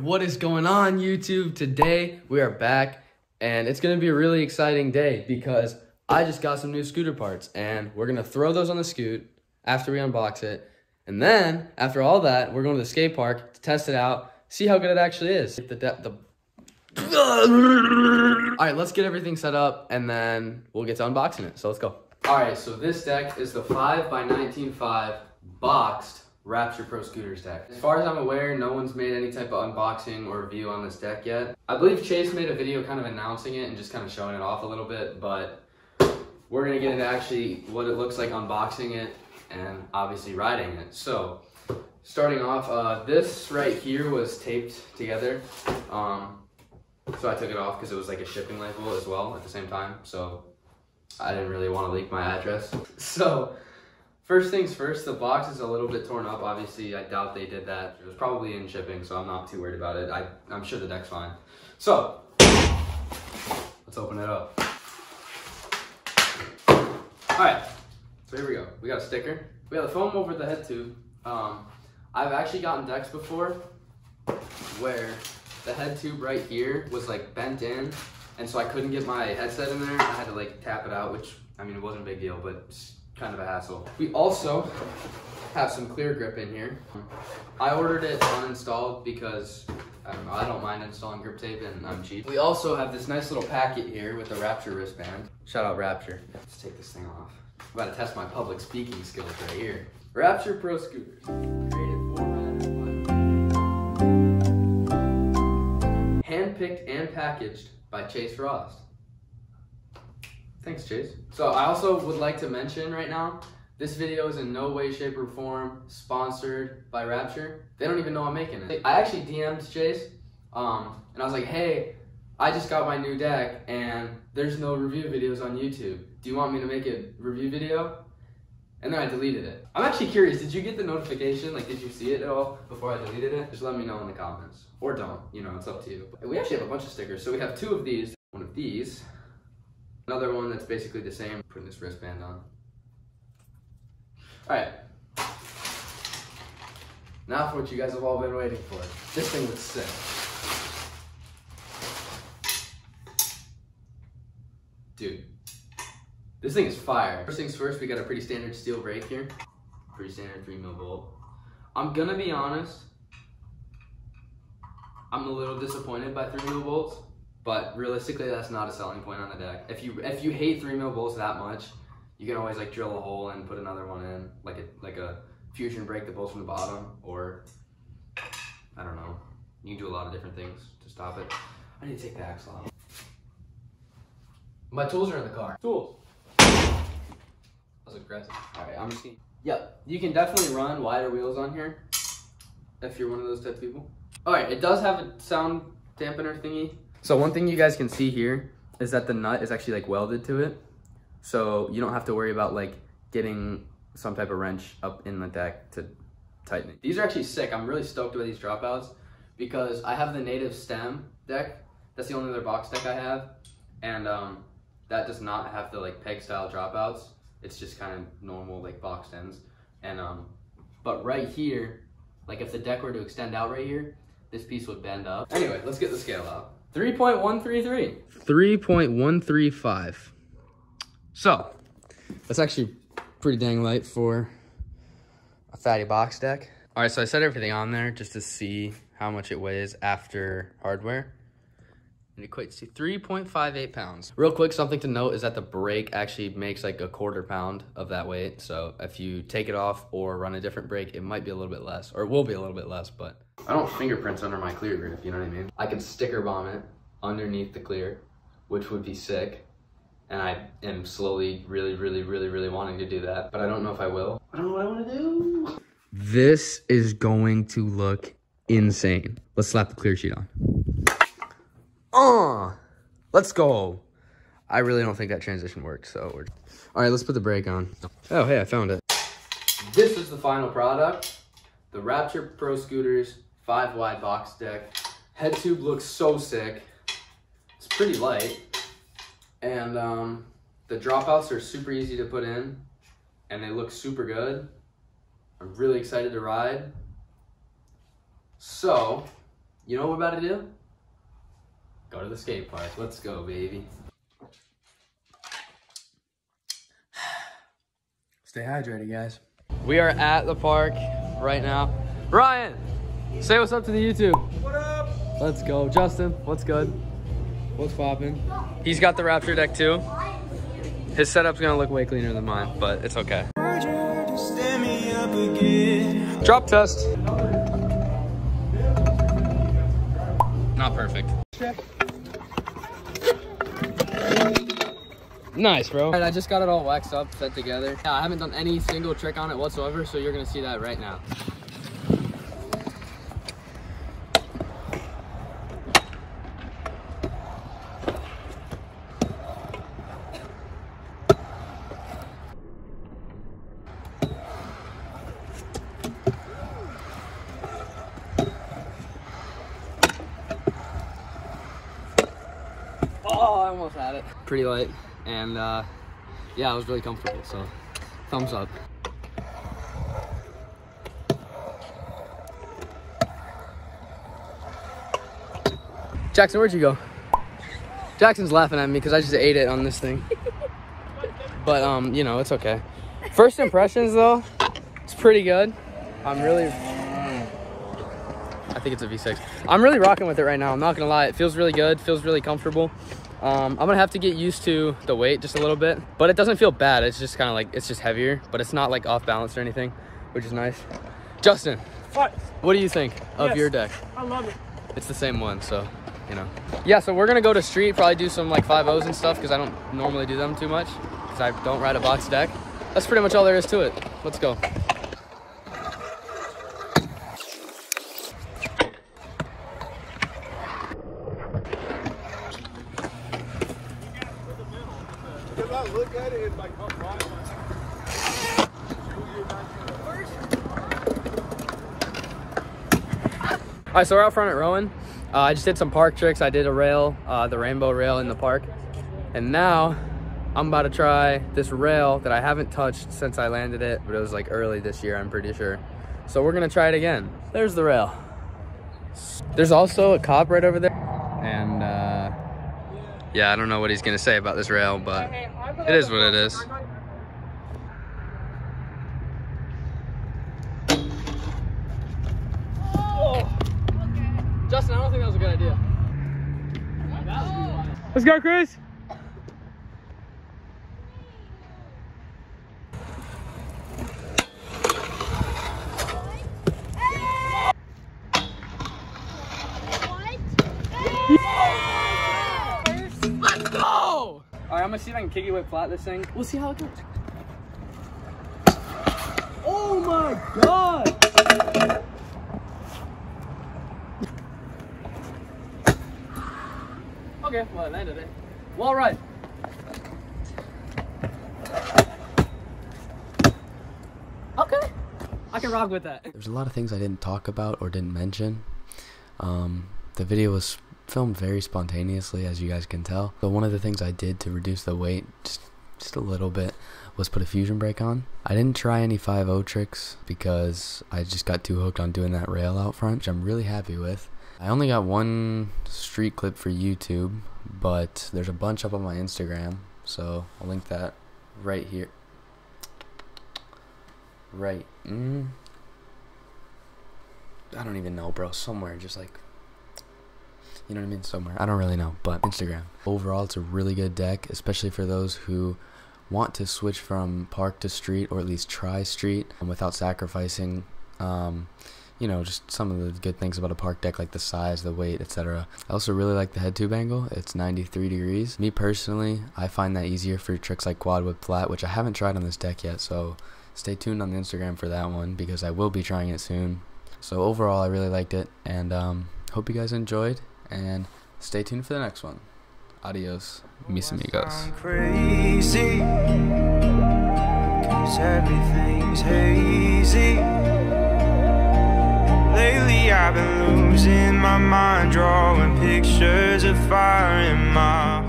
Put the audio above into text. What is going on, YouTube? Today we are back and it's going to be a really exciting day because I just got some new scooter parts and we're going to throw those on the scoot after we unbox it. And then after all that, we're going to the skate park to test it out, see how good it actually is. All right, let's get everything set up and then we'll get to unboxing it. So let's go. All right, so this deck is the 5x19.5 boxed Rapture Pro Scooters deck. As far as I'm aware, no one's made any type of unboxing or review on this deck yet. I believe Chase made a video kind of announcing it and just kind of showing it off a little bit, but we're gonna get into actually what it looks like unboxing it and obviously riding it. So starting off, this right here was taped together. So I took it off because it was like a shipping label as well at the same time. So I didn't really want to leak my address. So first things first, the box is a little bit torn up. Obviously, I doubt they did that. It was probably in shipping, so I'm not too worried about it. I'm sure the deck's fine. So, let's open it up. All right, so here we go. We got a sticker. We got the foam over the head tube. I've actually gotten decks before where the head tube right here was like bent in, and so I couldn't get my headset in there. I had to like tap it out, which, I mean, it wasn't a big deal, but kind of a hassle. We also have some clear grip in here. I ordered it uninstalled because I don't know, I don't mind installing grip tape and I'm cheap. We also have this nice little packet here with the Rapture wristband. Shout out Rapture. Let's take this thing off. I'm about to test my public speaking skills right here. Rapture Pro Scooters. Created for Rapture. Handpicked and packaged by Chase Ross. Thanks, Chase. So I also would like to mention right now, this video is in no way, shape, or form sponsored by Rapture. They don't even know I'm making it. I actually DM'd Chase, and I was like, hey, I just got my new deck, and there's no review videos on YouTube. Do you want me to make a review video? And then I deleted it. I'm actually curious, did you get the notification? Like, did you see it at all before I deleted it? Just let me know in the comments. Or don't, you know, it's up to you. We actually have a bunch of stickers. So we have two of these, one of these, another one that's basically the same. Putting this wristband on. All right. Now for what you guys have all been waiting for. This thing looks sick. Dude, this thing is fire. First things first, we got a pretty standard steel brake here. Pretty standard 3 mV. I'm gonna be honest, I'm a little disappointed by 3 mV. But realistically, that's not a selling point on the deck. If you hate 3 mV that much, you can always like drill a hole and put another one in, like a fusion brake that bolts from the bottom, or I don't know. You can do a lot of different things to stop it. I need to take the axle out. My tools are in the car. Tools. That was aggressive. All right, I'm just gonna. Yep, you can definitely run wider wheels on here if you're one of those type of people. All right, it does have a sound dampener thingy. So one thing you guys can see here is that the nut is actually like welded to it. So you don't have to worry about like getting some type of wrench up in the deck to tighten it. These are actually sick. I'm really stoked about these dropouts because I have the native stem deck. That's the only other box deck I have. And that does not have the like peg style dropouts. It's just kind of normal like box stems. And, but right here, like if the deck were to extend out right here, this piece would bend up. Anyway, let's get the scale out. 3.133. 3.135. So, that's actually pretty dang light for a fatty box deck. All right, so I set everything on there just to see how much it weighs after hardware. And it equates to 3.58 pounds. Real quick, something to note is that the brake actually makes like a quarter pound of that weight. So if you take it off or run a different brake, it might be a little bit less, or it will be a little bit less, but. I don't fingerprints under my clear grip, you know what I mean? I can sticker bomb it underneath the clear, which would be sick. And I am slowly really wanting to do that, but I don't know if I will. I don't know what I want to do. This is going to look insane. Let's slap the clear sheet on. Let's go. I really don't think that transition worked, so we're... All right, let's put the brake on. Oh, hey, I found it. This is the final product. The Rapture Pro Scooters 5Y box deck. Head tube looks so sick. It's pretty light. And the dropouts are super easy to put in and they look super good. I'm really excited to ride. So You know what we're about to do? Go to the skate park. Let's go, baby. Stay hydrated, guys. We are at the park right now. Ryan, say what's up to the YouTube. What up? Let's go. Justin, what's good? What's poppin'? He's got the Rapture deck too. His setup's gonna look way cleaner than mine, but it's okay. Drop test. Not perfect. Nice, bro. All right, I just got it all waxed up, set together. Yeah, I haven't done any single trick on it whatsoever, so you're gonna see that right now. Oh, I almost had it. Pretty light, and yeah, I was really comfortable, so thumbs up. Jackson, where'd you go? Jackson's laughing at me because I just ate it on this thing. But, you know, it's okay. First impressions, though, it's pretty good. I'm really... I think it's a V6. I'm really rocking with it right now. I'm not gonna lie. It feels really good. Feels really comfortable. I'm gonna have to get used to the weight just a little bit, but it doesn't feel bad. It's just kind of like, it's just heavier, but it's not like off balance or anything, which is nice. Justin, what do you think of your deck? I love it. It's the same one, so, you know. Yeah, so we're gonna go to street, probably do some like 5.0s and stuff, because I don't normally do them too much, because I don't ride a box deck. That's pretty much all there is to it. Let's go. Look at it, like, come by. All right, so we're out front at Rowan. I just did some park tricks. I did a rail, the rainbow rail in the park. And now I'm about to try this rail that I haven't touched since I landed it, but it was like early this year, I'm pretty sure. So we're gonna try it again. There's the rail. There's also a cop right over there. And yeah, I don't know what he's gonna say about this rail, but it is what it is. Oh. Okay. Justin, I don't think that was a good idea. Oh. Let's go, Chris. I'm gonna see if I can kick it with flat this thing. We'll see how it goes. Oh my god! Okay, well I landed it. Well, right. Okay, I can rock with that. There's a lot of things I didn't talk about or didn't mention. The video was filmed very spontaneously, as you guys can tell. But one of the things I did to reduce the weight just a little bit was put a fusion brake on. I didn't try any 5.0 tricks because I just got too hooked on doing that rail out front, which I'm really happy with. I only got one street clip for YouTube, but there's a bunch up on my Instagram, so I'll link that right here. Right. I don't even know, bro. Somewhere just like, you know what I mean, somewhere. I don't really know, but Instagram. Overall, it's a really good deck, especially for those who want to switch from park to street, or at least try street, without sacrificing, you know, just some of the good things about a park deck, like the size, the weight, etc. I also really like the head tube angle. It's 93 degrees. Me personally, I find that easier for tricks like quad whip flat, which I haven't tried on this deck yet, so stay tuned on the Instagram for that one, because I will be trying it soon. So overall, I really liked it, and hope you guys enjoyed. And stay tuned for the next one. Adios, mis amigos. Crazy, 'cause everything's hazy. Lately I've been losing my mind, drawing pictures of fire in my